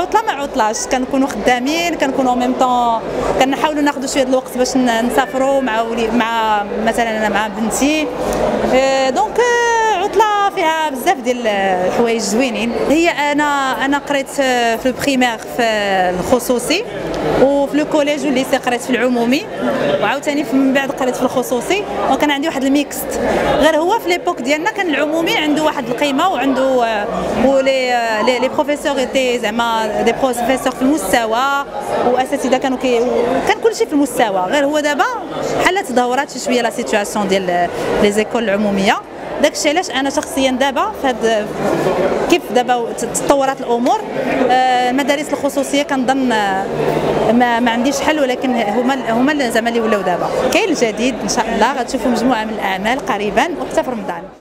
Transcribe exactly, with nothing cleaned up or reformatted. عطله ما عطلاش، كنكونوا خدامين، كنكونوا ميم طون كنحاولوا ناخذوا شويه الوقت باش نسافروا مع مع مثلا انا مع بنتي. دونك عطله فيها بزاف ديال الحوايج زوينين. هي انا انا قريت في البريمير في الخصوصي، وفي الكوليج والليسي قريت في العمومي، وعاوتاني من بعد قريت في الخصوصي، وكان عندي واحد الميكست. غير هو في ليبوك ديالنا كان العمومي عنده واحد القيمه، وعنده ولي لي بروفيسور ايتي زعما دي بروفيسور في المستوى، واساتذه كانوا كان كلشي في المستوى. غير هو دابا بحال تدهورات شي شويه لا سيتواسيون ديال لي زيكول العموميه. داكشي علاش انا شخصيا دابا فهاد كيف دابا تطورات الامور، المدارس الخصوصيه كنظن ما, ما عنديش حل، ولكن هما هما زعما اللي ولاو دابا. كاين الجديد ان شاء الله، غتشوفوا مجموعه من الاعمال قريبا وحتى في رمضان.